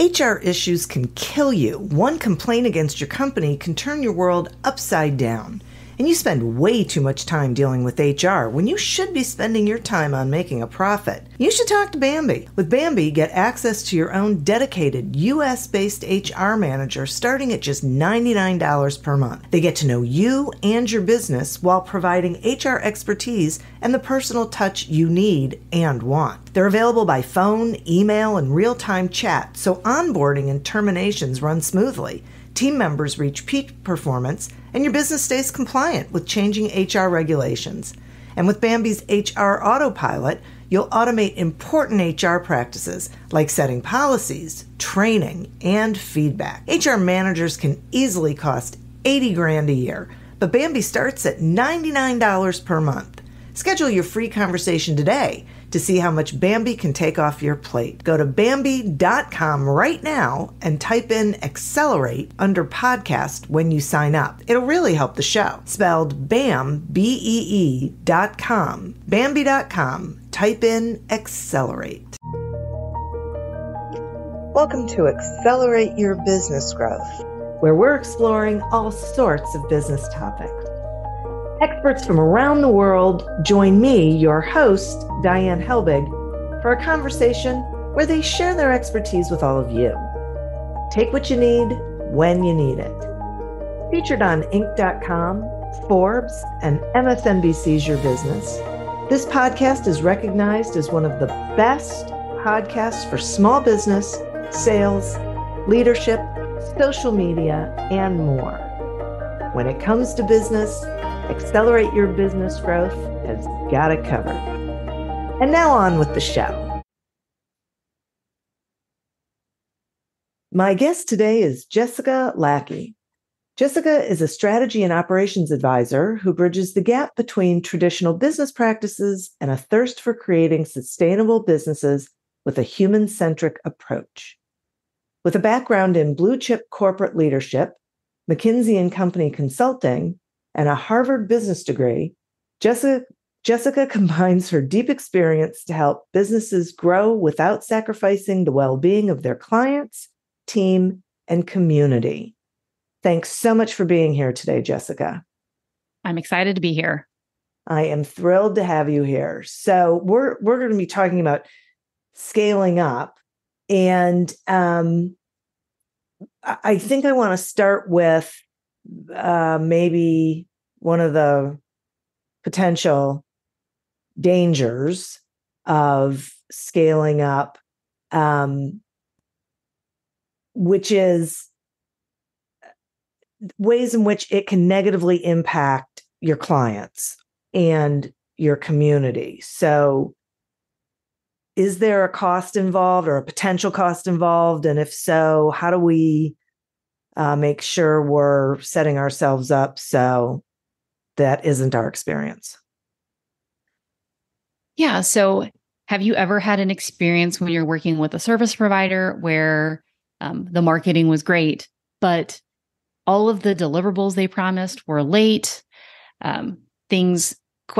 HR issues can kill you. One complaint against your company can turn your world upside down. And you spend way too much time dealing with HR when you should be spending your time on making a profit. You should talk to Bambee. With Bambee, get access to your own dedicated US-based HR manager starting at just $99 per month. They get to know you and your business while providing HR expertise and the personal touch you need and want. They're available by phone, email, and real-time chat, so onboarding and terminations run smoothly. Team members reach peak performance, and your business stays compliant with changing HR regulations. And with Bambee's HR Autopilot, you'll automate important HR practices like setting policies, training, and feedback. HR managers can easily cost $80,000 a year, but Bambee starts at $99 per month. Schedule your free conversation today to see how much Bambee can take off your plate. Go to Bambee.com right now and type in Accelerate under podcast when you sign up. It'll really help the show. Spelled BAM, B-E-E.com. Bambee.com. Type in Accelerate. Welcome to Accelerate Your Business Growth, where we're exploring all sorts of business topics. Experts from around the world join me, your host, Diane Helbig, for a conversation where they share their expertise with all of you. Take what you need when you need it. Featured on Inc.com, Forbes, and MSNBC's Your Business, this podcast is recognized as one of the best podcasts for small business, sales, leadership, social media, and more. When it comes to business, Accelerate Your Business Growth has got it covered. And now on with the show. My guest today is Jessica Lackey. Jessica is a strategy and operations advisor who bridges the gap between traditional business practices and a thirst for creating sustainable businesses with a human-centric approach. With a background in blue-chip corporate leadership, McKinsey & Company consulting, and a Harvard business degree, Jessica combines her deep experience to help businesses grow without sacrificing the well-being of their clients, team, and community. Thanks so much for being here today, Jessica. I'm excited to be here. I am thrilled to have you here. So we're going to be talking about scaling up, and I think I want to start with maybe one of the potential dangers of scaling up, which is ways in which it can negatively impact your clients and your community. So is there a cost involved or a potential cost involved? And if so, how do we make sure we're setting ourselves up so that isn't our experience? Yeah. So have you ever had an experience when you're working with a service provider where the marketing was great, but all of the deliverables they promised were late?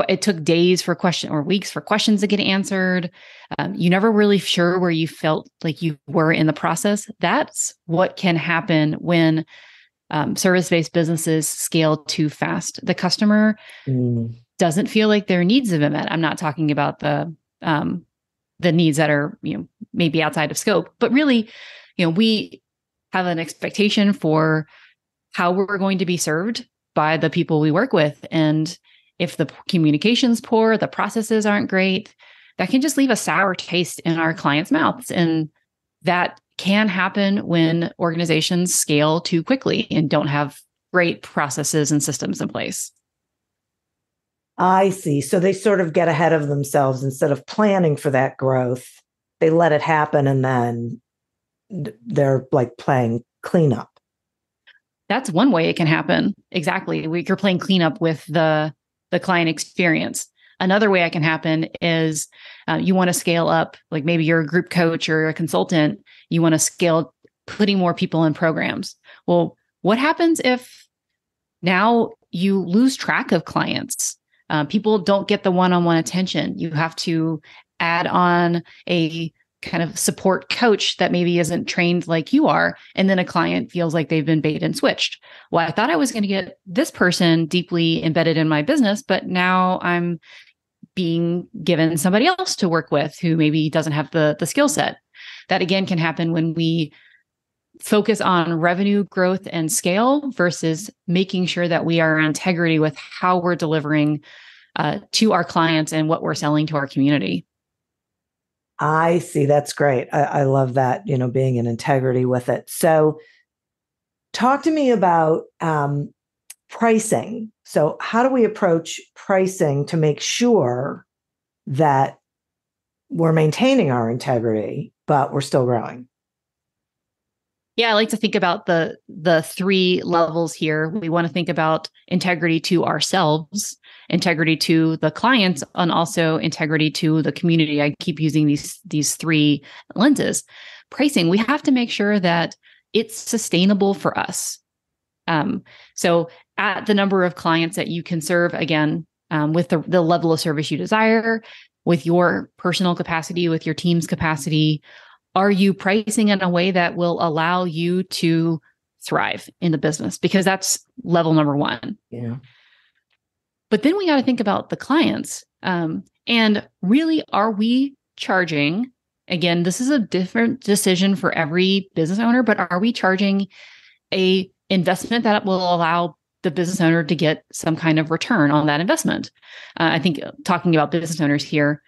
It took days for questions or weeks for questions to get answered. You never really sure where you felt like you were in the process. That's what can happen when service-based businesses scale too fast. The customer doesn't feel like their needs have been met. I'm not talking about the needs that are, maybe outside of scope, but really, we have an expectation for how we're going to be served by the people we work with. And if the communication's poor, the processes aren't great, that can just leave a sour taste in our clients' mouths. And that can happen when organizations scale too quickly and don't have great processes and systems in place. I see. So they sort of get ahead of themselves instead of planning for that growth. They let it happen and then they're like playing cleanup. That's one way it can happen. Exactly. You're playing cleanup with the client experience. Another way it can happen is you want to scale up, like maybe you're a group coach or a consultant, you want to scale putting more people in programs. Well, what happens if now you lose track of clients? People don't get the one-on-one attention. You have to add on a kind of support coach that maybe isn't trained like you are. And then a client feels like they've been bait and switched. Well, I thought I was going to get this person deeply embedded in my business, but now I'm being given somebody else to work with who maybe doesn't have the skill set. That again can happen when we focus on revenue growth and scale versus making sure that we are in integrity with how we're delivering to our clients and what we're selling to our community. I see. That's great. I love that, you know, being in integrity with it. So talk to me about pricing. So how do we approach pricing to make sure that we're maintaining our integrity, but we're still growing? Yeah, I like to think about the three levels here. We want to think about integrity to ourselves, integrity to the clients, and also integrity to the community. I keep using these three lenses. Pricing, we have to make sure that it's sustainable for us. So at the number of clients that you can serve, again, with the level of service you desire, with your personal capacity, with your team's capacity, are you pricing in a way that will allow you to thrive in the business? Because that's level number one. Yeah. But then we got to think about the clients. And really, are we charging? Again, this is a different decision for every business owner, but are we charging a investment that will allow the business owner to get some kind of return on that investment? I think talking about business owners here,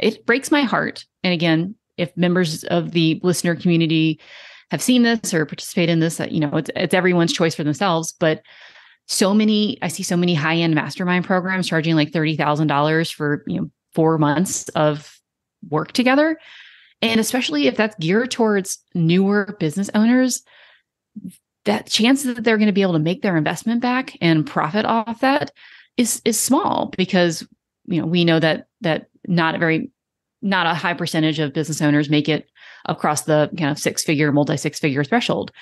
it breaks my heart. And again, if members of the listener community have seen this or participate in this, you know, it's everyone's choice for themselves. But I see so many high-end mastermind programs charging like $30,000 for, 4 months of work together. And especially if that's geared towards newer business owners, that chance that they're going to be able to make their investment back and profit off that is small, because, we know that not a high percentage of business owners make it across the kind of multi-six-figure threshold.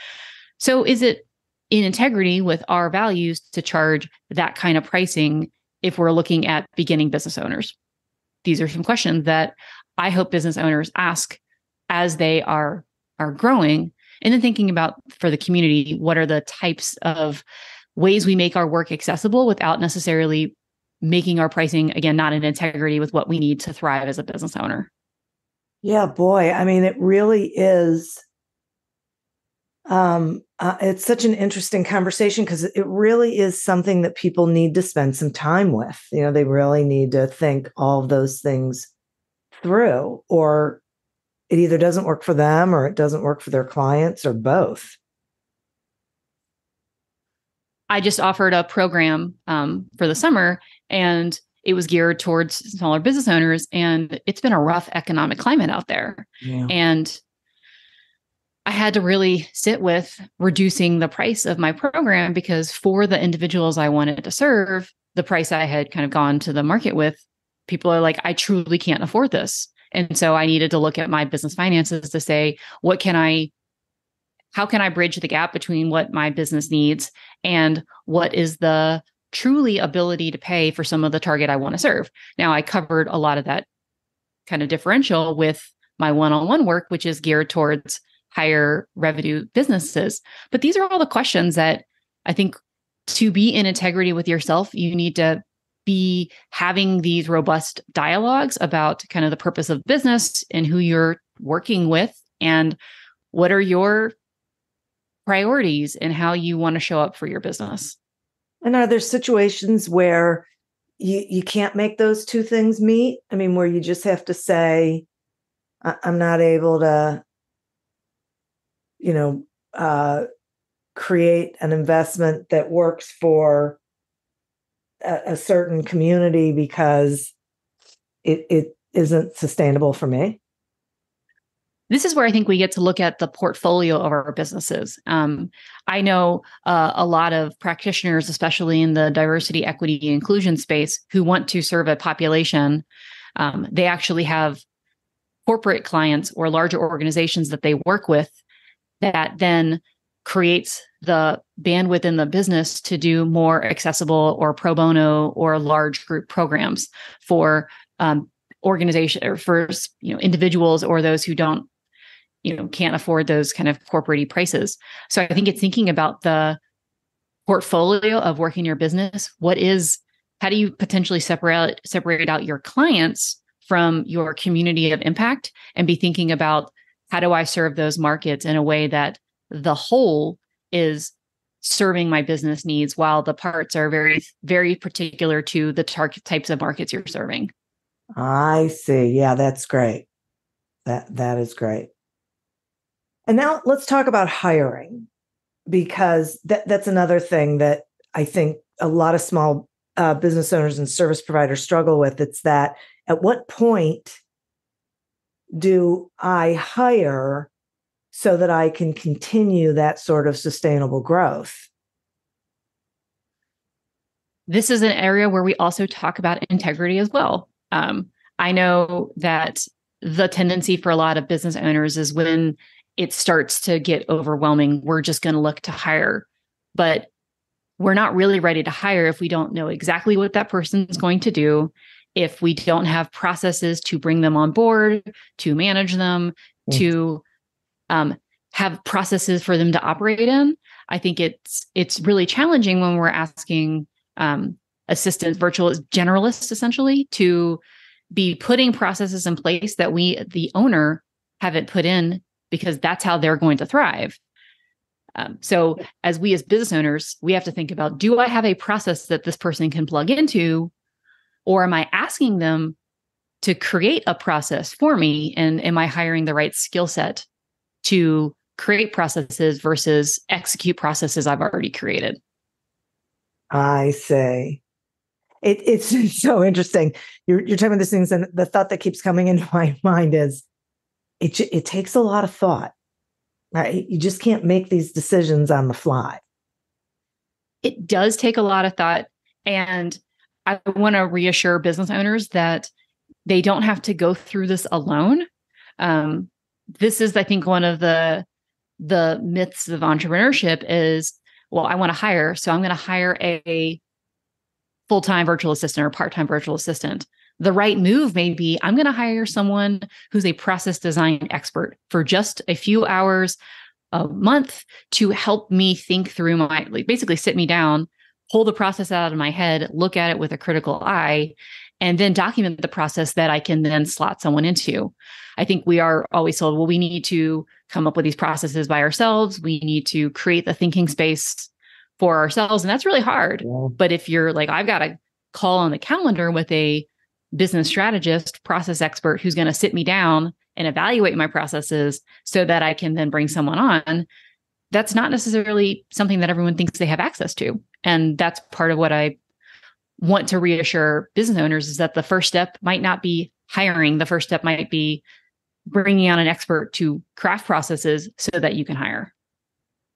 So is it in integrity with our values to charge that kind of pricing if we're looking at beginning business owners? These are some questions that I hope business owners ask as they are growing. And then thinking about, for the community, what are the types of ways we make our work accessible without necessarily making our pricing, again, not in integrity with what we need to thrive as a business owner. Yeah, boy. I mean, it really is. It's such an interesting conversation, because it really is something that people need to spend some time with. They really need to think all of those things through, or it either doesn't work for them or it doesn't work for their clients or both. I just offered a program for the summer, and it was geared towards smaller business owners, and it's been a rough economic climate out there. Yeah. And I had to really sit with reducing the price of my program, because for the individuals I wanted to serve, the price I had kind of gone to the market with, people are like, I truly can't afford this. And so I needed to look at my business finances to say, how can I bridge the gap between what my business needs and what is the truly ability to pay for some of the target I want to serve? Now, I covered a lot of that kind of differential with my one-on-one work, which is geared towards higher revenue businesses. But these are all the questions that I think, to be in integrity with yourself, you need to be having these robust dialogues about kind of the purpose of business and who you're working with, and what are your priorities and how you want to show up for your business. And are there situations where you can't make those two things meet? I mean, where you just have to say, I'm not able to, create an investment that works for a certain community because it isn't sustainable for me? This is where I think we get to look at the portfolio of our businesses. I know a lot of practitioners, especially in the diversity, equity, and inclusion space, who want to serve a population. They actually have corporate clients or larger organizations that they work with that then creates the bandwidth in the business to do more accessible or pro bono or large group programs for organization or for, you know, individuals or those who don't, you know, can't afford those kind of corporate-y prices. So I think it's thinking about the portfolio of working your business. What is, how do you potentially separate out your clients from your community of impact, and be thinking about how do I serve those markets in a way that the whole is serving my business needs, while the parts are very, very particular to the types of markets you're serving. I see. Yeah, that's great. That is great. And now let's talk about hiring, because that's another thing that I think a lot of small business owners and service providers struggle with. It's that at what point do I hire so that I can continue that sort of sustainable growth? This is an area where we also talk about integrity as well. I know that the tendency for a lot of business owners is when it starts to get overwhelming, we're just going to look to hire. But we're not really ready to hire if we don't know exactly what that person's going to do, if we don't have processes to bring them on board, to manage them, to have processes for them to operate in. I think it's really challenging when we're asking assistants, virtual generalists, essentially, to be putting processes in place that we, the owner, haven't put in, because that's how they're going to thrive. So as we as business owners, we have to think about, do I have a process that this person can plug into? Or am I asking them to create a process for me? And am I hiring the right skill set to create processes versus execute processes I've already created? I see. It's so interesting. You're talking about these things, and the thought that keeps coming into my mind is, it takes a lot of thought, right? You just can't make these decisions on the fly. It does take a lot of thought. And I want to reassure business owners that they don't have to go through this alone. This is, I think, one of the myths of entrepreneurship is, well, I want to hire, so I'm going to hire a full-time virtual assistant or part-time virtual assistant. The right move may be, I'm going to hire someone who's a process design expert for just a few hours a month to help me think through my, basically sit me down, pull the process out of my head, look at it with a critical eye, and then document the process that I can then slot someone into. I think we are always told, well, we need to come up with these processes by ourselves. We need to create the thinking space for ourselves. And that's really hard. Yeah. But if you're like, I've got a call on the calendar with a business strategist, process expert, who's going to sit me down and evaluate my processes so that I can then bring someone on, that's not necessarily something that everyone thinks they have access to. And that's part of what I want to reassure business owners, is that the first step might not be hiring. The first step might be bringing on an expert to craft processes so that you can hire.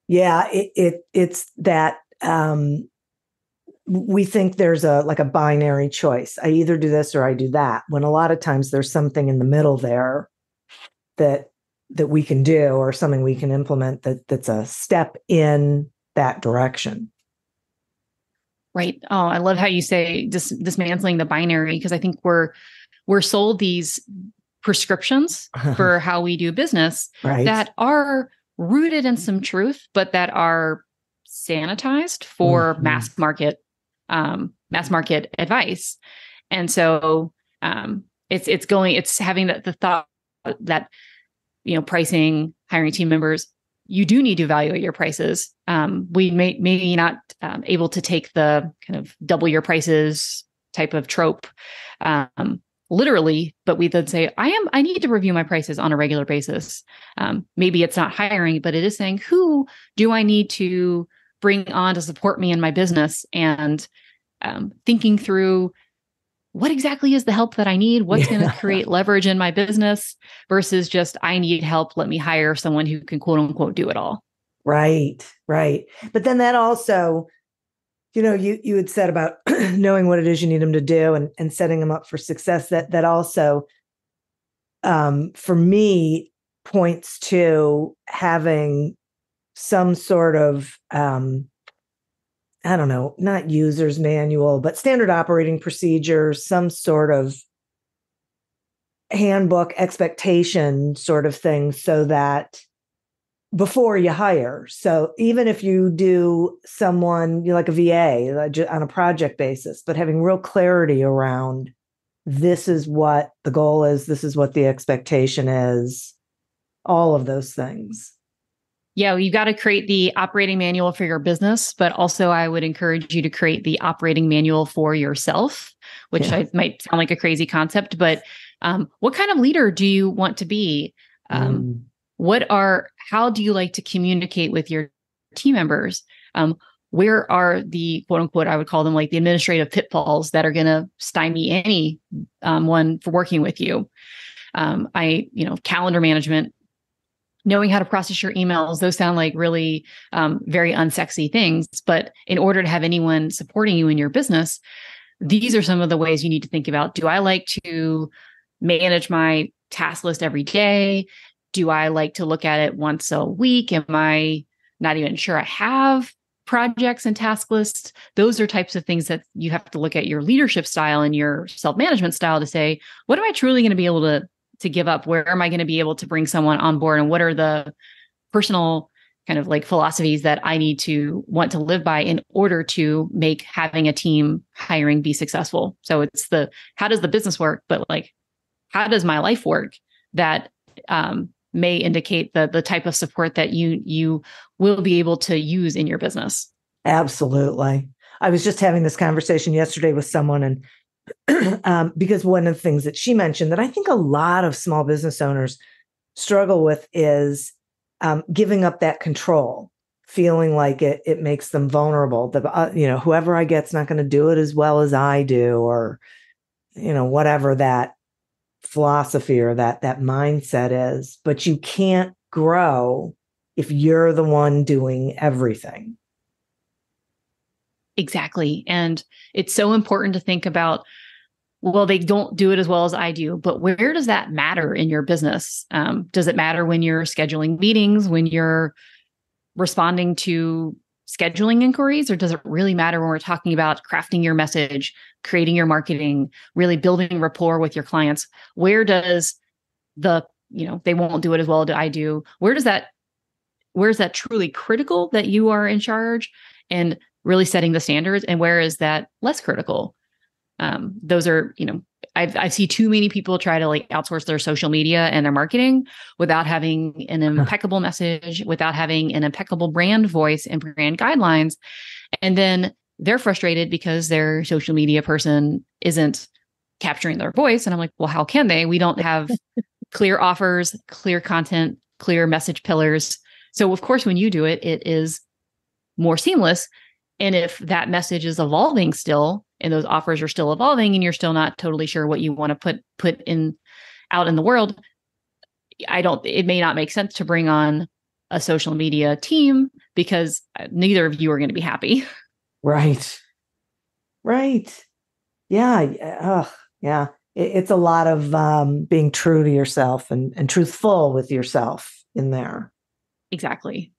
Yeah, it's that we think there's a binary choice. I either do this or I do that, when a lot of times there's something in the middle there that we can do, or something we can implement that's a step in that direction. Right. Oh, I love how you say dismantling the binary, because I think we're sold these prescriptions for how we do business that are rooted in some truth, but that are sanitized for mass market advice. And so it's having the thought that, you know, pricing, hiring team members, you do need to evaluate your prices. We may not able to take the kind of double your prices type of trope literally, but we then say, I need to review my prices on a regular basis. Maybe it's not hiring, but it is saying, who do I need to bring on to support me in my business? And thinking through, what exactly is the help that I need? What's going to create leverage in my business versus just, I need help, let me hire someone who can quote unquote do it all. Right. But then that also, you know, you had said about knowing what it is you need them to do and setting them up for success. That also, for me, points to having some sort of, I don't know, not user's manual, but standard operating procedures, some sort of handbook expectation sort of thing so that before you hire. So even if you do someone, you know, like a VA on a project basis, but having real clarity around this is what the goal is, this is what the expectation is, all of those things. Yeah, you got to create the operating manual for your business, but also I would encourage you to create the operating manual for yourself, which might sound like a crazy concept, but what kind of leader do you want to be? How do you like to communicate with your team members? Where are the quote unquote, I would call them like the administrative pitfalls that are going to stymie any one for working with you? Calendar management, knowing how to process your emails, those sound like really very unsexy things. But in order to have anyone supporting you in your business, these are some of the ways you need to think about. Do I like to manage my task list every day? Do I like to look at it once a week? Am I not even sure I have projects and task lists? Those are types of things that you have to look at your leadership style and your self-management style to say, what am I truly going to be able to give up? Where am I going to be able to bring someone on board? And what are the personal kind of like philosophies that I need to want to live by in order to make having a team hiring be successful? So it's the, how does the business work? But like, how does my life work? That may indicate the type of support that you will be able to use in your business. Absolutely. I was just having this conversation yesterday with someone and because one of the things that she mentioned that I think a lot of small business owners struggle with is giving up that control, feeling like it makes them vulnerable. Whoever I get's not going to do it as well as I do, or, whatever that philosophy or that mindset is. But you can't grow if you're the one doing everything. Exactly. And it's so important to think about, well, they don't do it as well as I do, but where does that matter in your business? Does it matter when you're scheduling meetings, when you're responding to scheduling inquiries, or does it really matter when we're talking about crafting your message, creating your marketing, really building rapport with your clients? Where does they won't do it as well as I do? Where's that truly critical that you are in charge and really setting the standards, and where is that less critical? Those are, I see too many people try to like outsource their social media and their marketing without having an impeccable message, without having an impeccable brand voice and brand guidelines. And then they're frustrated because their social media person isn't capturing their voice. And I'm like, well, how can they? We don't have clear offers, clear content, clear message pillars. So of course, when you do it, it is more seamless. And if that message is evolving still, and those offers are still evolving, and you're still not totally sure what you want to put in out in the world, it may not make sense to bring on a social media team because neither of you are going to be happy. Right. Yeah. Yeah. It's a lot of being true to yourself and truthful with yourself in there. Exactly.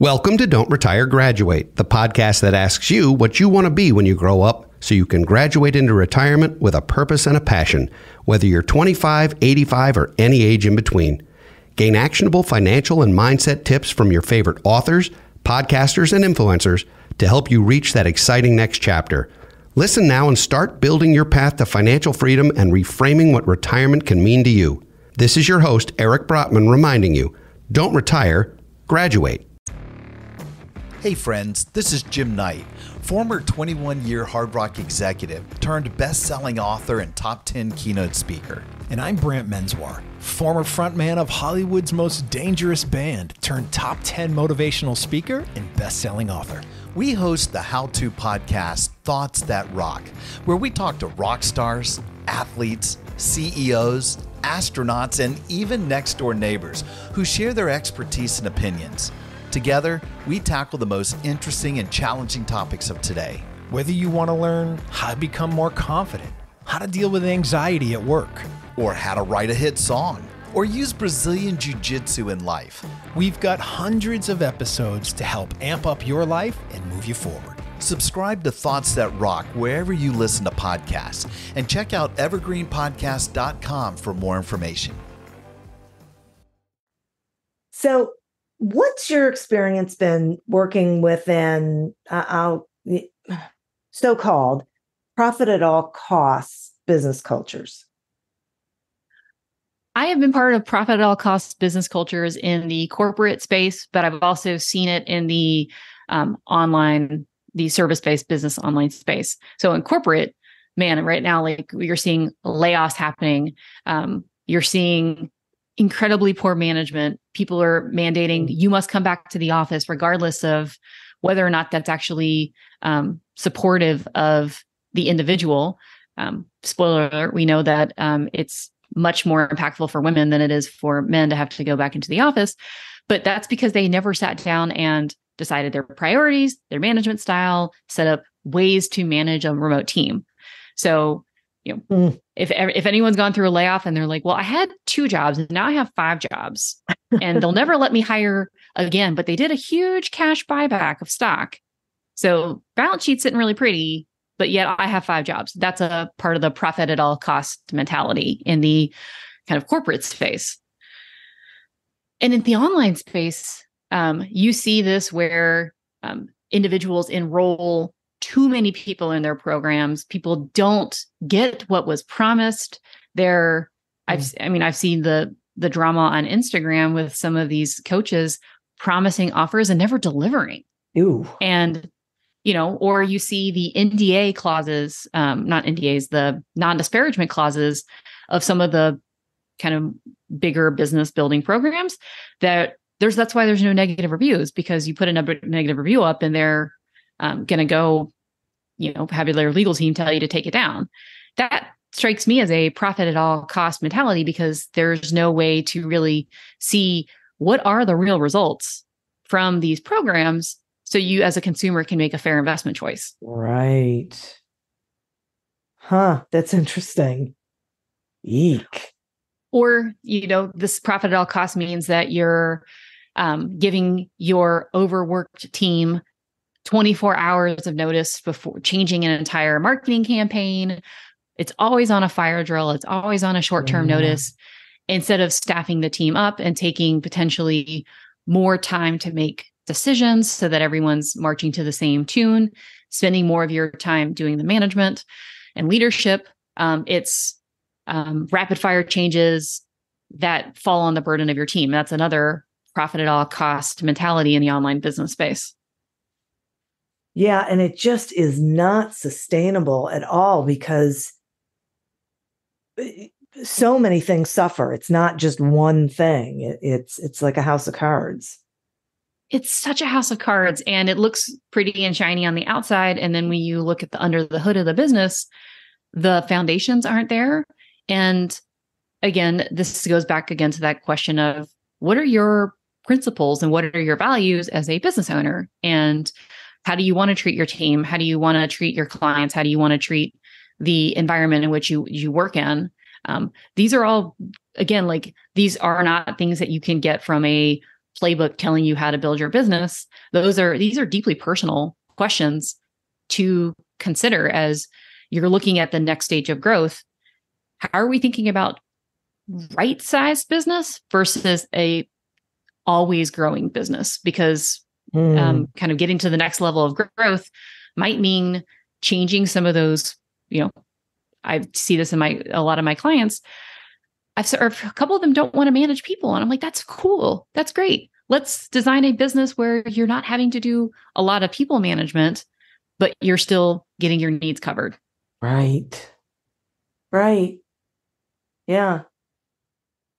Welcome to Don't Retire, Graduate, the podcast that asks you what you want to be when you grow up so you can graduate into retirement with a purpose and a passion, whether you're 25, 85, or any age in between. Gain actionable financial and mindset tips from your favorite authors, podcasters, and influencers to help you reach that exciting next chapter. Listen now and start building your path to financial freedom and reframing what retirement can mean to you. This is your host, Eric Brotman, reminding you, don't retire, graduate. Hey friends, this is Jim Knight, former 21-year Hard Rock executive turned best-selling author and top 10 keynote speaker. And I'm Brant Menswar, former frontman of Hollywood's most dangerous band turned top 10 motivational speaker and best-selling author. We host the how-to podcast, Thoughts That Rock, where we talk to rock stars, athletes, CEOs, astronauts, and even next-door neighbors who share their expertise and opinions. Together, we tackle the most interesting and challenging topics of today. Whether you want to learn how to become more confident, how to deal with anxiety at work, or how to write a hit song, or use Brazilian jiu-jitsu in life, we've got hundreds of episodes to help amp up your life and move you forward. Subscribe to Thoughts That Rock wherever you listen to podcasts, and check out evergreenpodcast.com for more information. So what's your experience been working within so-called profit at all costs business cultures? I have been part of profit at all costs business cultures in the corporate space, but I've also seen it in the online, the service-based business online space. So in corporate, man, right now, like you're seeing layoffs happening. You're seeing incredibly poor management. People are mandating you must come back to the office regardless of whether or not that's actually supportive of the individual. Spoiler alert, we know that it's much more impactful for women than it is for men to have to go back into the office. But that's because they never sat down and decided their priorities, their management style, set up ways to manage a remote team. So, you know, if anyone's gone through a layoff and they're like, well, I had 2 jobs and now I have 5 jobs and they'll never let me hire again, but they did a huge cash buyback of stock. So balance sheet's sitting really pretty, but yet I have 5 jobs. That's a part of the profit at all cost mentality in the kind of corporate space. And in the online space, you see this where individuals enroll too many people in their programs. People don't get what was promised. I've seen the drama on Instagram with some of these coaches promising offers and never delivering. Ooh. And you know, or you see the NDA clauses, not NDAs, the non-disparagement clauses of some of the kind of bigger business building programs that that's why there's no negative reviews, because you put a negative review up and they're going to go, you know, have their legal team tell you to take it down. That strikes me as a profit at all cost mentality, because there's no way to really see what are the real results from these programs, so you as a consumer can make a fair investment choice. Right. Huh. That's interesting. Eek. Or, you know, this profit at all costs means that you're giving your overworked team 24 hours of notice before changing an entire marketing campaign. It's always on a fire drill. It's always on a short-term notice, instead of staffing the team up and taking potentially more time to make decisions so that everyone's marching to the same tune, spending more of your time doing the management and leadership. It's rapid fire changes that fall on the burden of your team. That's another profit at all cost mentality in the online business space. Yeah. And it just is not sustainable at all, because so many things suffer. It's not just one thing. It's like a house of cards. It's such a house of cards, and it looks pretty and shiny on the outside. And then when you look at the under the hood of the business, the foundations aren't there. And again, this goes back again to that question of what are your principles and what are your values as a business owner? And how do you want to treat your team? How do you want to treat your clients? How do you want to treat the environment in which you work in? These are all, again, like these are not things that you can get from a playbook telling you how to build your business. These are deeply personal questions to consider as you're looking at the next stage of growth. How are we thinking about right-sized business versus a always growing business? Because kind of getting to the next level of growth might mean changing some of those. You know, I see this in a lot of my clients. A couple of them don't want to manage people. And I'm like, that's cool. That's great. Let's design a business where you're not having to do a lot of people management, but you're still getting your needs covered. Right. Right. Yeah.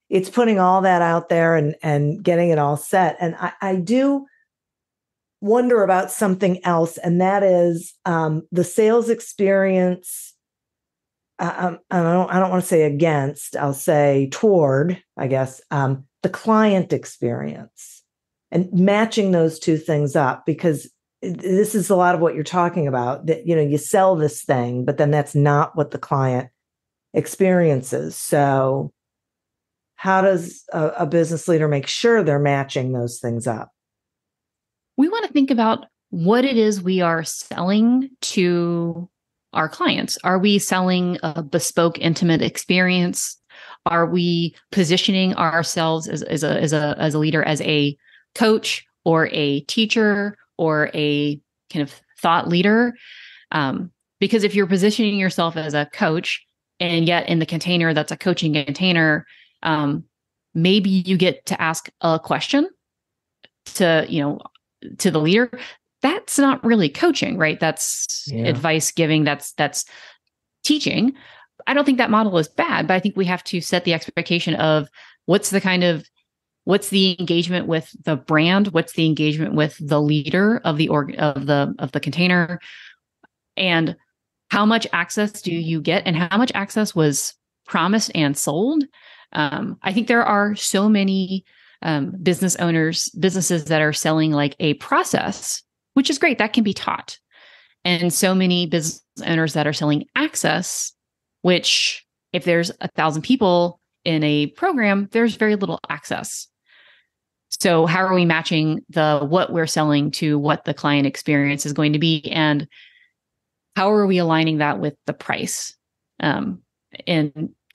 It's putting all that out there and getting it all set. And I do wonder about something else. And that is the sales experience. I don't want to say against, I'll say toward, I guess, the client experience and matching those two things up, because this is a lot of what you're talking about, that, you know, you sell this thing, but then that's not what the client experiences. So how does a business leader make sure they're matching those things up? We want to think about what it is we are selling to our clients. Are we selling a bespoke, intimate experience? Are we positioning ourselves as a leader, as a coach or a teacher or a kind of thought leader? Because if you're positioning yourself as a coach, and yet in the container, that's a coaching container, maybe you get to ask a question to the leader. That's not really coaching, right? That's advice giving. That's teaching. I don't think that model is bad, but I think we have to set the expectation of what's the engagement with the brand? What's the engagement with the leader of the of the container? And how much access do you get, and how much access was promised and sold? I think there are so many businesses that are selling like a process, which is great. That can be taught. And so many business owners that are selling access, which if there's 1,000 people in a program, there's very little access. So how are we matching what we're selling to what the client experience is going to be? And how are we aligning that with the price? And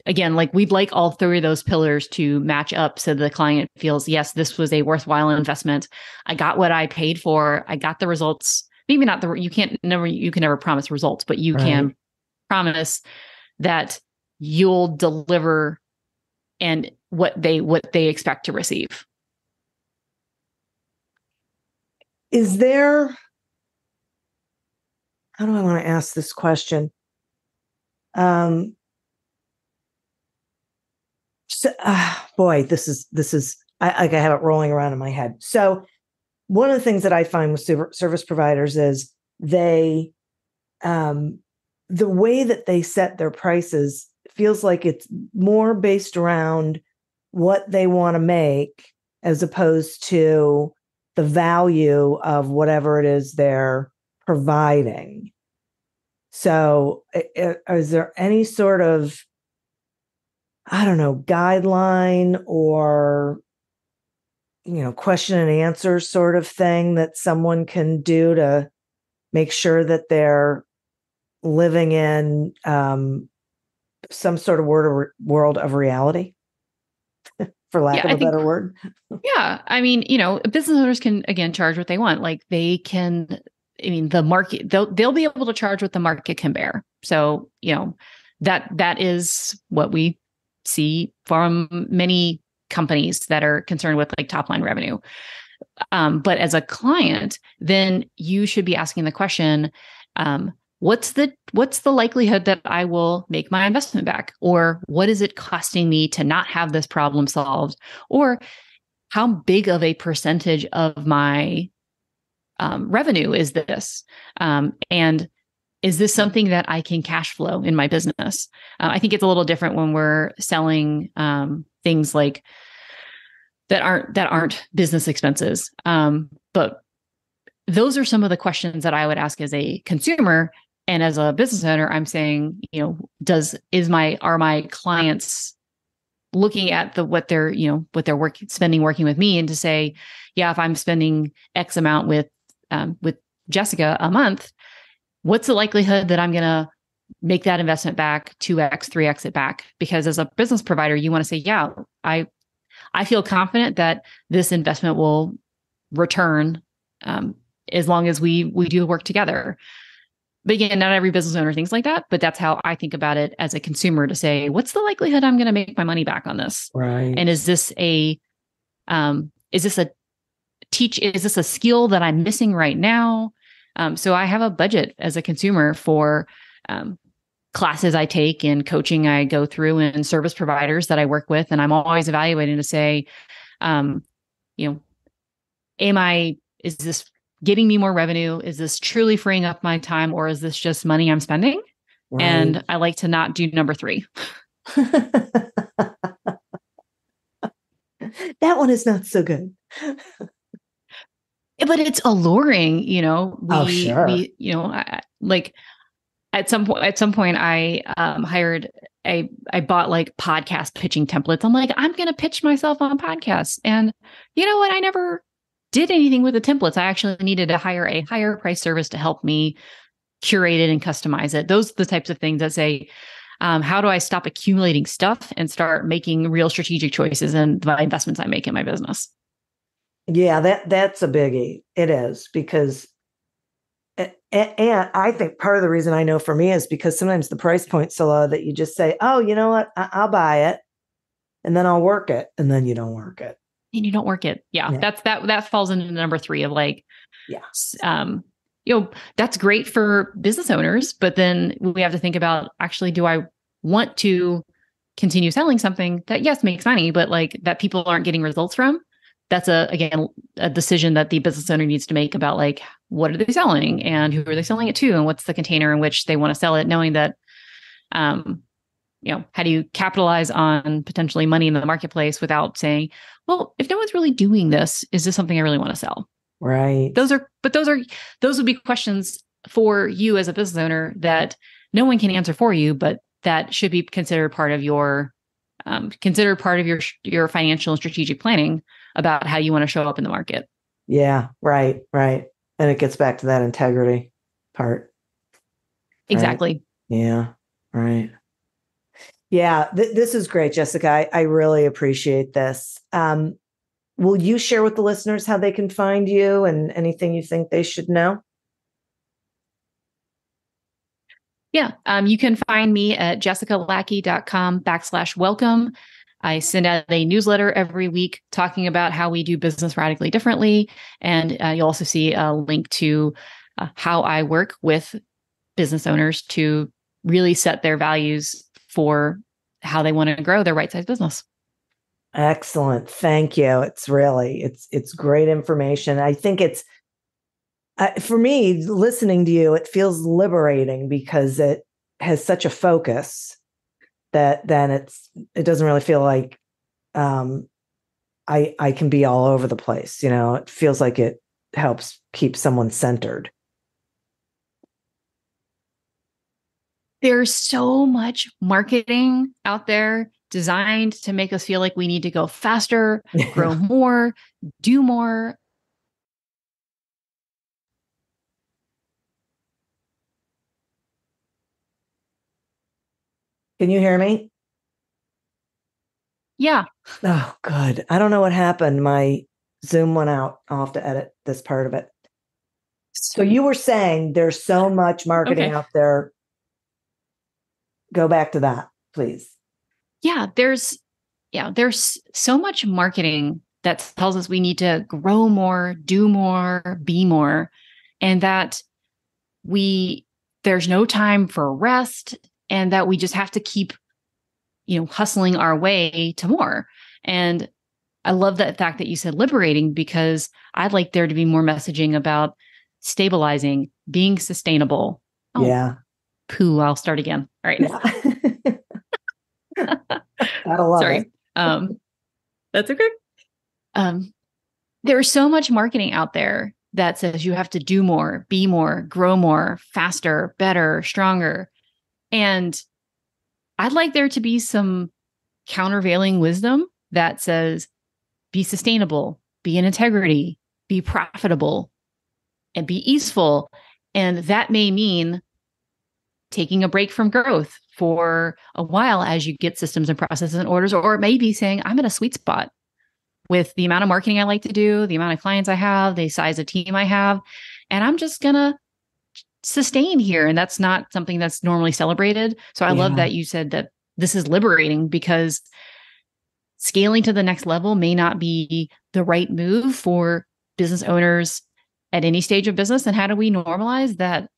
again, like we'd like all three of those pillars to match up so the client feels, yes, this was a worthwhile investment. I got what I paid for. I got the results. Maybe not you can never promise results, but you can promise that you'll deliver and what they expect to receive. How do I want to ask this question? I have it rolling around in my head. So one of the things that I find with service providers is they, the way that they set their prices feels like it's more based around what they want to make as opposed to the value of whatever it is they're providing. So is there any sort of, guideline or, question and answer sort of thing that someone can do to make sure that they're living in some sort of world of reality, for lack of a better word? Yeah. Business owners can, again, charge what they want. Like they can, the market, they'll be able to charge what the market can bear. So, that is what we see from many companies that are concerned with like top line revenue. But as a client, then you should be asking the question, what's the likelihood that I will make my investment back? Or what is it costing me to not have this problem solved? Or how big of a percentage of my revenue is this? And is this something that I can cash flow in my business? I think it's a little different when we're selling things like that aren't business expenses. But those are some of the questions that I would ask as a consumer, and as a business owner, I'm saying, are my clients looking at what they're spending working with me, and to say, yeah, if I'm spending X amount with Jessica a month, what's the likelihood that I'm going to make that investment back 2x, 3x it back? Because as a business provider, you want to say, yeah, I feel confident that this investment will return as long as we do the work together. But again, not every business owner thinks like that, but that's how I think about it as a consumer, to say, what's the likelihood I'm going to make my money back on this? Right. And is this a skill that I'm missing right now? So I have a budget as a consumer for classes I take and coaching I go through and service providers that I work with. And I'm always evaluating to say, is this getting me more revenue? Is this truly freeing up my time, or is this just money I'm spending? Right. And I like to not do number 3. That one is not so good. But it's alluring, at some point I bought like podcast pitching templates. I'm going to pitch myself on podcasts. And you know what? I never did anything with the templates. I actually needed to hire a higher price service to help me curate it and customize it. Those are the types of things that say, how do I stop accumulating stuff and start making real strategic choices in the investments I make in my business? Yeah, that's a biggie. It is, because, and I think part of the reason I know for me is because sometimes the price point's so low that you just say, oh, you know what, I'll buy it, and then I'll work it, and then you don't work it. And you don't work it. Yeah. That falls into number three of like, yes. That's great for business owners, but then we have to think about, actually, do I want to continue selling something that, yes, makes money, but like that people aren't getting results from? That's a decision that the business owner needs to make about like, what are they selling and who are they selling it to? And what's the container in which they want to sell it, knowing that, how do you capitalize on potentially money in the marketplace without saying, well, if no one's really doing this, is this something I really want to sell? Right. Those would be questions for you as a business owner that no one can answer for you, but that should be considered part of your financial and strategic planning about how you want to show up in the market. Yeah. Right. Right. And it gets back to that integrity part. Right? Exactly. Yeah. Right. Yeah, this is great, Jessica. I really appreciate this. Will you share with the listeners how they can find you and anything you think they should know? Yeah, you can find me at jessicalackey.com/welcome. I send out a newsletter every week talking about how we do business radically differently. And you'll also see a link to how I work with business owners to really set their values for how they want to grow their right-sized business. Excellent. Thank you. It's really, it's great information. I think it's, for me, listening to you, it feels liberating because it has such a focus that then it doesn't really feel like I can be all over the place. You know, it feels like it helps keep someone centered. There's so much marketing out there designed to make us feel like we need to go faster, grow more, do more. Can you hear me? Yeah. Oh, good. I don't know what happened. My Zoom went out. I'll have to edit this part of it. So you were saying there's so much marketing out there. Go back to that, please. Yeah, there's so much marketing that tells us we need to grow more, do more, be more, and that there's no time for rest, and that we just have to keep, hustling our way to more. And I love that fact that you said liberating, because I'd like there to be more messaging about stabilizing, being sustainable. Oh. Yeah. Pooh, I'll start again. All right. Yeah. That'll love. Sorry. It. That's okay. There's so much marketing out there that says you have to do more, be more, grow more, faster, better, stronger. And I'd like there to be some countervailing wisdom that says, be sustainable, be in integrity, be profitable, and be easeful. And that may mean taking a break from growth for a while as you get systems and processes and orders, or maybe saying, I'm in a sweet spot with the amount of marketing I like to do, the amount of clients I have, the size of team I have, and I'm just going to sustain here. And that's not something that's normally celebrated. So I love that you said that this is liberating, because scaling to the next level may not be the right move for business owners at any stage of business. And how do we normalize that?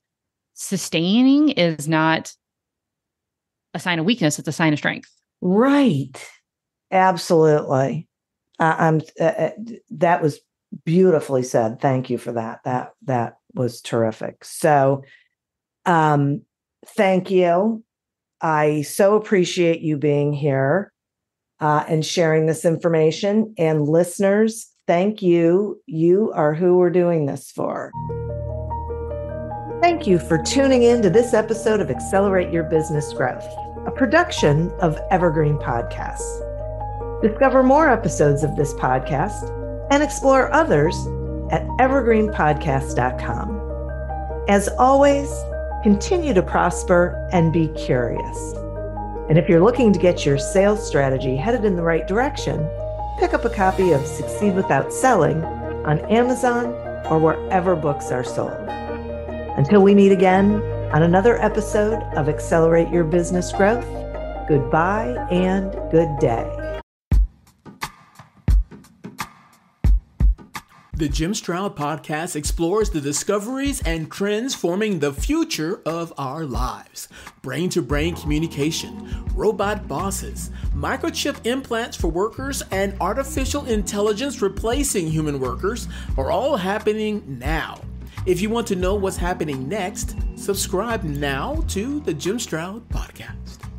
Sustaining is not a sign of weakness. It's a sign of strength. Right. Absolutely. That was beautifully said. Thank you for that. That was terrific. So, thank you. I so appreciate you being here, and sharing this information. And listeners, thank you. You are who we're doing this for. Thank you for tuning in to this episode of Accelerate Your Business Growth, a production of Evergreen Podcasts. Discover more episodes of this podcast and explore others at evergreenpodcast.com. As always, continue to prosper and be curious. And if you're looking to get your sales strategy headed in the right direction, pick up a copy of Succeed Without Selling on Amazon or wherever books are sold. Until we meet again on another episode of Accelerate Your Business Growth, goodbye and good day. The Jim Stroud Podcast explores the discoveries and trends forming the future of our lives. Brain-to-brain communication, robot bosses, microchip implants for workers, and artificial intelligence replacing human workers are all happening now. If you want to know what's happening next, subscribe now to the Jim Stroud Podcast.